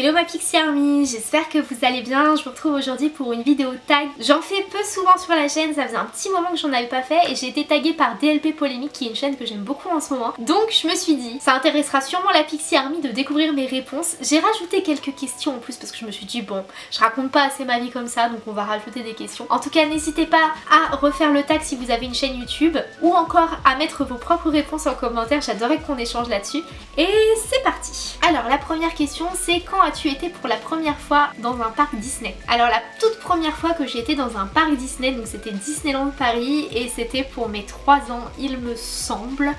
Hello ma Pixie Army, j'espère que vous allez bien. Je vous retrouve aujourd'hui pour une vidéo tag. J'en fais peu souvent sur la chaîne, ça faisait un petit moment que j'en avais pas fait et j'ai été taguée par DLP Polémique qui est une chaîne que j'aime beaucoup en ce moment. Donc je me suis dit, ça intéressera sûrement la Pixie Army de découvrir mes réponses. J'ai rajouté quelques questions en plus parce que je me suis dit bon, je raconte pas assez ma vie comme ça donc on va rajouter des questions. En tout cas n'hésitez pas à refaire le tag si vous avez une chaîne YouTube ou encore à mettre vos propres réponses en commentaire, j'adorerais qu'on échange là-dessus. Et c'est parti. Alors la première question c'est quand as-tu été pour la première fois dans un parc Disney? Alors la toute première fois que j'ai été dans un parc Disney, donc c'était Disneyland Paris et c'était pour mes 3 ans il me semble,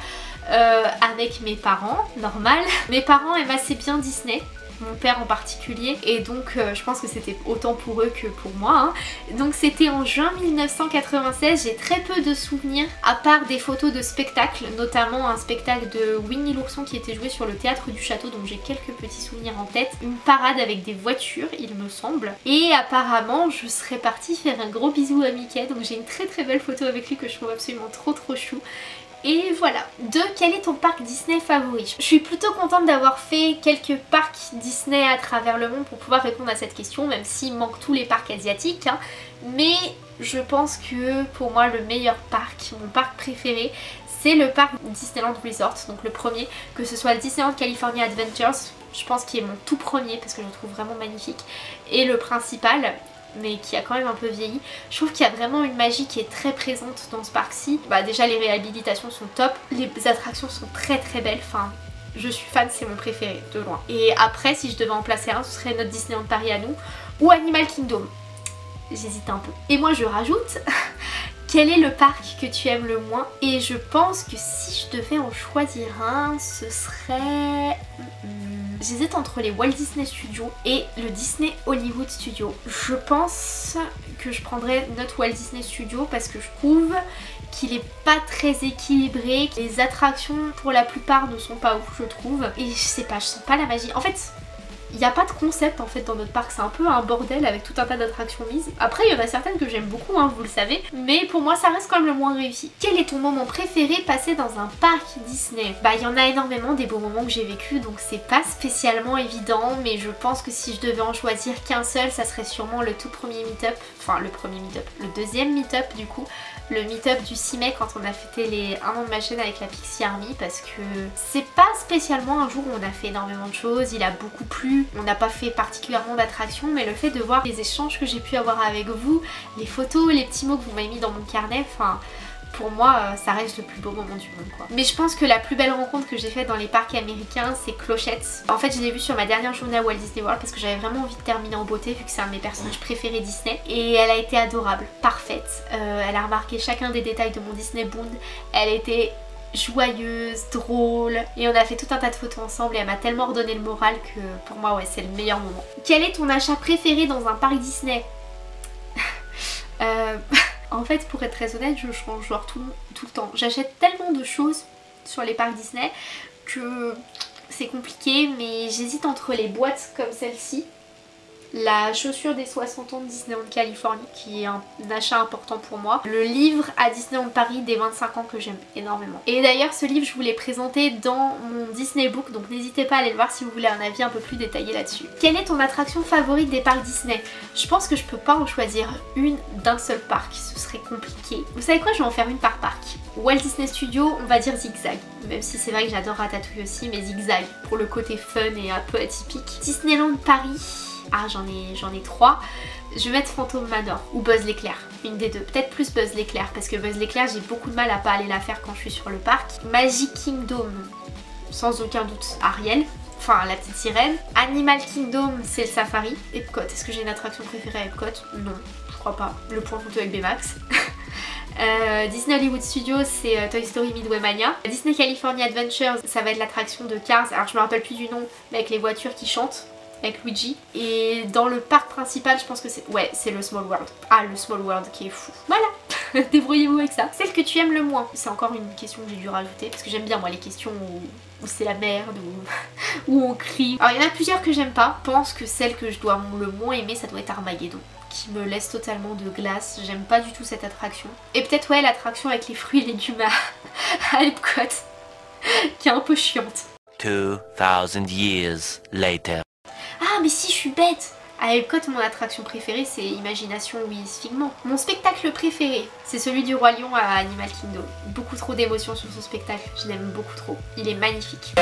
avec mes parents, normal. Mes parents aiment assez bien Disney, mon père en particulier, et donc je pense que c'était autant pour eux que pour moi hein. Donc c'était en juin 1996, j'ai très peu de souvenirs à part des photos de spectacles, notamment un spectacle de Winnie l'ourson qui était joué sur le théâtre du château, donc j'ai quelques petits souvenirs en tête, une parade avec des voitures il me semble, et apparemment je serais partie faire un gros bisou à Mickey, donc j'ai une très très belle photo avec lui que je trouve absolument trop chou. Et voilà. 2. Quel est ton parc Disney favori? Je suis plutôt contente d'avoir fait quelques parcs Disney à travers le monde pour pouvoir répondre à cette question, même s'il manque tous les parcs asiatiques hein. Mais je pense que pour moi le meilleur parc, mon parc préféré, c'est le parc Disneyland Resort, donc le premier, que ce soit le Disneyland California Adventures, je pense qu'il est mon tout premier parce que je le trouve vraiment magnifique, et le principal mais qui a quand même un peu vieilli. Je trouve qu'il y a vraiment une magie qui est très présente dans ce parc-ci. Bah déjà les réhabilitations sont top, les attractions sont très belles, enfin je suis fan, c'est mon préféré de loin. Et après si je devais en placer un, ce serait notre Disneyland Paris à nous ou Animal Kingdom. J'hésite un peu. Et moi je rajoute quel est le parc que tu aimes le moins? Et je pense que si je devais en choisir un, ce serait... J'hésite entre les Walt Disney Studios et le Disney Hollywood Studios. Je pense que je prendrais notre Walt Disney Studios parce que je trouve qu'il est pas très équilibré, que les attractions pour la plupart ne sont pas ouf je trouve, et je sais pas, je sens pas la magie. En fait, il n'y a pas de concept en fait dans notre parc, c'est un peu un bordel avec tout un tas d'attractions mises. Après il y en a certaines que j'aime beaucoup, hein, vous le savez, mais pour moi ça reste quand même le moins réussi. Quel est ton moment préféré passé dans un parc Disney? Bah il y en a énormément des beaux moments que j'ai vécu, donc c'est pas spécialement évident, mais je pense que si je devais en choisir qu'un seul, ça serait sûrement le tout premier meet-up, enfin le premier meet-up, le deuxième meet-up du coup, le meet-up du 6 mai quand on a fêté les 1 an de ma chaîne avec la Pixie Army, parce que c'est pas spécialement un jour où on a fait énormément de choses, il a beaucoup plu, on n'a pas fait particulièrement d'attractions, mais le fait de voir les échanges que j'ai pu avoir avec vous, les photos, les petits mots que vous m'avez mis dans mon carnet, enfin pour moi ça reste le plus beau moment du monde quoi. Mais je pense que la plus belle rencontre que j'ai faite dans les parcs américains c'est Clochette. En fait je l'ai vue sur ma dernière journée à Walt Disney World parce que j'avais vraiment envie de terminer en beauté vu que c'est un de mes personnages préférés Disney, et elle a été adorable, parfaite, elle a remarqué chacun des détails de mon Disney Bound, elle était joyeuse, drôle, et on a fait tout un tas de photos ensemble et elle m'a tellement redonné le moral que pour moi ouais c'est le meilleur moment. Quel est ton achat préféré dans un parc Disney? En fait pour être très honnête je change genre tout le temps. J'achète tellement de choses sur les parcs Disney que c'est compliqué, mais j'hésite entre les boîtes comme celle-ci, la chaussure des 60 ans de Disneyland Californie qui est un achat important pour moi, le livre à Disneyland Paris des 25 ans que j'aime énormément, et d'ailleurs ce livre je vous l'ai présenté dans mon Disney Book donc n'hésitez pas à aller le voir si vous voulez un avis un peu plus détaillé là-dessus. Quelle est ton attraction favorite des parcs Disney? Je pense que je peux pas en choisir une d'un seul parc, ce serait compliqué. Vous savez quoi, je vais en faire une par parc. Walt Disney Studios, on va dire Zigzag, même si c'est vrai que j'adore Ratatouille aussi, mais Zigzag pour le côté fun et un peu atypique. Disneyland Paris, ah j'en ai 3, je vais mettre Phantom Manor ou Buzz l'éclair, une des deux, peut-être plus Buzz l'éclair parce que Buzz l'éclair j'ai beaucoup de mal à pas aller la faire quand je suis sur le parc. Magic Kingdom, sans aucun doute Ariel, enfin la petite sirène. Animal Kingdom c'est le safari. Epcot, est-ce que j'ai une attraction préférée à Epcot? Non, je crois pas, le point photo avec Baymax. Disney Hollywood Studios c'est Toy Story Midway Mania. Disney California Adventures ça va être l'attraction de Cars, alors je me rappelle plus du nom mais avec les voitures qui chantent avec Luigi. Et dans le parc principal je pense que c'est... ouais c'est le Small World. Ah le Small World qui est fou. Voilà. Débrouillez-vous avec ça. Celle que tu aimes le moins. C'est encore une question que j'ai dû rajouter parce que j'aime bien moi les questions où c'est la merde, où on crie. Alors il y en a plusieurs que j'aime pas. Je pense que celle que je dois le moins aimer ça doit être Armageddon, qui me laisse totalement de glace, j'aime pas du tout cette attraction. Et peut-être ouais l'attraction avec les fruits et légumes à Epcot qui est un peu chiante. 2000 years later. Ah Ah mais si, je suis bête. À Epcot, mon attraction préférée, c'est Imagination Wiz Figment. Mon spectacle préféré, c'est celui du Roi Lion à Animal Kingdom. Beaucoup trop d'émotions sur ce spectacle, je l'aime beaucoup trop. Il est magnifique.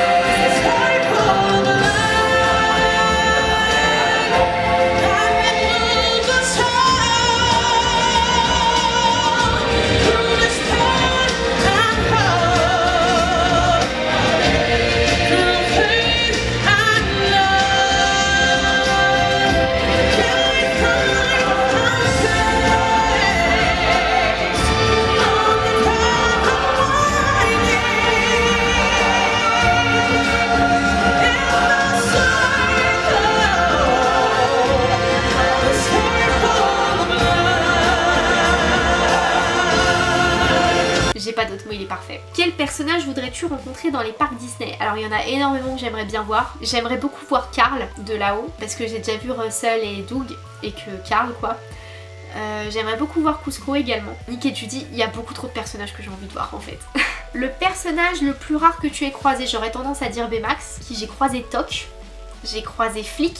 Il est parfait. Quel personnage voudrais-tu rencontrer dans les parcs Disney? Alors il y en a énormément que j'aimerais bien voir. J'aimerais beaucoup voir Carl de là-haut parce que j'ai déjà vu Russell et Doug et que Carl quoi. J'aimerais beaucoup voir Kuzco également. Nick et Judy, il y a beaucoup trop de personnages que j'ai envie de voir en fait. Le personnage le plus rare que tu aies croisé, j'aurais tendance à dire Baymax, qui j'ai croisé Toc. J'ai croisé Flic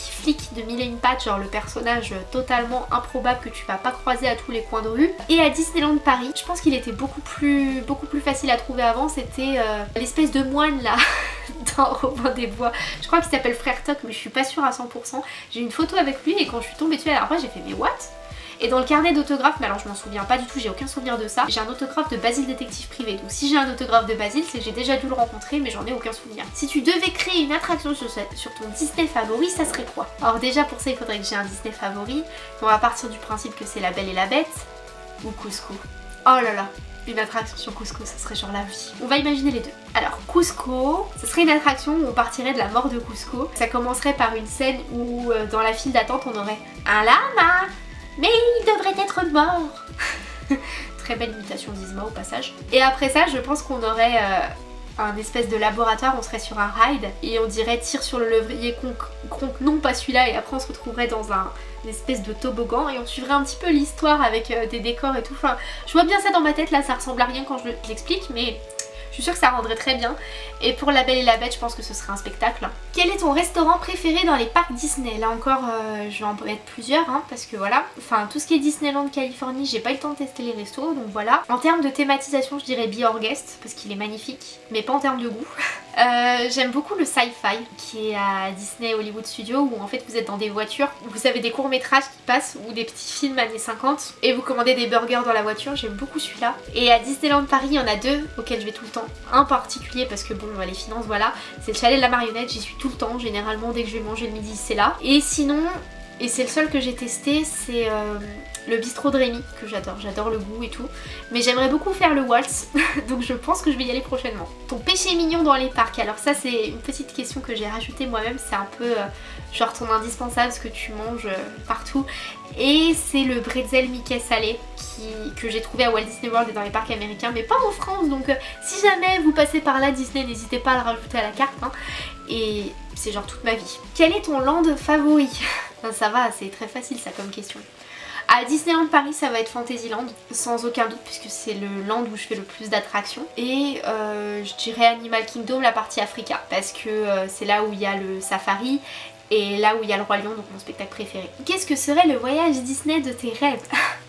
de Mille et une pattes, genre le personnage totalement improbable que tu vas pas croiser à tous les coins de rue. Et à Disneyland Paris, je pense qu'il était beaucoup plus facile à trouver avant, c'était l'espèce de moine là, dans Robin des Bois. Je crois qu'il s'appelle Frère Toc, mais je suis pas sûre à 100%. J'ai une photo avec lui et quand je suis tombée dessus, alors moi j'ai fait mais what? Et dans le carnet d'autographe, mais alors je m'en souviens pas du tout, j'ai aucun souvenir de ça, j'ai un autographe de Basile détective privé. Donc si j'ai un autographe de Basile, c'est que j'ai déjà dû le rencontrer mais j'en ai aucun souvenir. Si tu devais créer une attraction sur ton Disney favori, ça serait quoi? Or déjà pour ça il faudrait que j'ai un Disney favori. On va partir du principe que c'est la Belle et la Bête ou Kuzco. Oh là là, une attraction sur Kuzco, ça serait genre la vie. On va imaginer les deux. Alors Kuzco, ce serait une attraction où on partirait de la mort de Kuzco. Ça commencerait par une scène où dans la file d'attente on aurait un lama. Mais il devrait être mort. Très belle imitation d'Izma au passage. Et après ça, je pense qu'on aurait un espèce de laboratoire, on serait sur un ride et on dirait tire sur le levrier, conque, non pas celui-là, et après on se retrouverait dans une espèce de toboggan et on suivrait un petit peu l'histoire avec des décors et tout. Enfin, je vois bien ça dans ma tête là, ça ressemble à rien quand je l'explique, mais je suis sûre que ça rendrait très bien. Et pour La Belle et la Bête, je pense que ce serait un spectacle. Quel est ton restaurant préféré dans les parcs Disney? Là encore, je vais en mettre plusieurs, hein, parce que voilà. Enfin, tout ce qui est Disneyland Californie, j'ai pas eu le temps de tester les restos, donc voilà. En termes de thématisation, je dirais Be Our Guest, parce qu'il est magnifique, mais pas en termes de goût. J'aime beaucoup le sci-fi, qui est à Disney Hollywood Studios, où en fait vous êtes dans des voitures, vous avez des courts-métrages qui passent, ou des petits films années 50, et vous commandez des burgers dans la voiture, j'aime beaucoup celui-là. Et à Disneyland Paris, il y en a deux auxquels je vais tout le temps. Un particulier, parce que bon, les finances, voilà, c'est le chalet de la marionnette, j'y suis tout le temps, généralement dès que je vais manger le midi c'est là. Et sinon, et c'est le seul que j'ai testé, c'est le bistrot de Rémi, que j'adore le goût et tout, mais j'aimerais beaucoup faire le waltz, donc je pense que je vais y aller prochainement. Ton péché mignon dans les parcs, alors ça c'est une petite question que j'ai rajoutée moi-même, c'est un peu genre ton indispensable, ce que tu manges partout, et c'est le bretzel Mickey salé que j'ai trouvé à Walt Disney World et dans les parcs américains, mais pas en France, donc si jamais vous passez par là Disney, n'hésitez pas à le rajouter à la carte, hein, et c'est genre toute ma vie. Quel est ton land favori? Enfin, ça va, c'est très facile ça comme question. À Disneyland Paris, ça va être Fantasyland, sans aucun doute, puisque c'est le land où je fais le plus d'attractions. Et je dirais Animal Kingdom, la partie Africa, parce que c'est là où il y a le safari et là où il y a le Roi Lion, donc mon spectacle préféré. Qu'est-ce que serait le voyage Disney de tes rêves?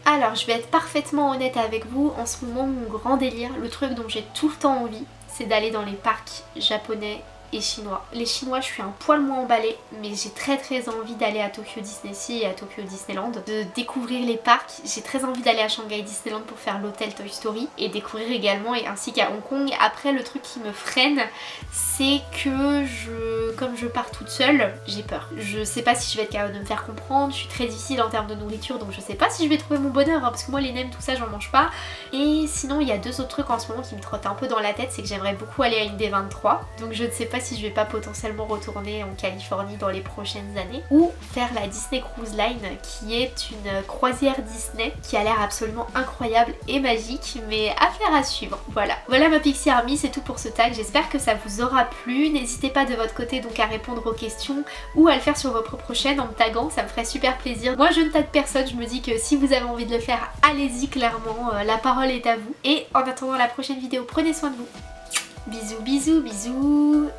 Alors, je vais être parfaitement honnête avec vous, en ce moment, mon grand délire, le truc dont j'ai tout le temps envie, c'est d'aller dans les parcs japonais et chinois. Les chinois, je suis un poil moins emballée, mais j'ai très envie d'aller à Tokyo Disney Sea et à Tokyo Disneyland, de découvrir les parcs. J'ai très envie d'aller à Shanghai Disneyland pour faire l'hôtel Toy Story et découvrir également, et ainsi qu'à Hong Kong. Après, le truc qui me freine, c'est que comme je pars toute seule, j'ai peur. Je sais pas si je vais être capable de me faire comprendre, je suis très difficile en termes de nourriture, donc je sais pas si je vais trouver mon bonheur, hein, parce que moi les nems, tout ça, j'en mange pas. Et sinon, il y a deux autres trucs en ce moment qui me trottent un peu dans la tête, c'est que j'aimerais beaucoup aller à une des 23, donc je ne sais pas si je vais pas potentiellement retourner en Californie dans les prochaines années, ou faire la Disney Cruise Line, qui est une croisière Disney qui a l'air absolument incroyable et magique, mais affaire à suivre. Voilà ma Pixie Army, c'est tout pour ce tag, j'espère que ça vous aura plu. N'hésitez pas de votre côté donc à répondre aux questions ou à le faire sur vos propres chaînes en me taguant, ça me ferait super plaisir. Moi je ne tague personne, je me dis que si vous avez envie de le faire, allez-y clairement, la parole est à vous. Et en attendant la prochaine vidéo, prenez soin de vous. Bisous, bisous, bisous.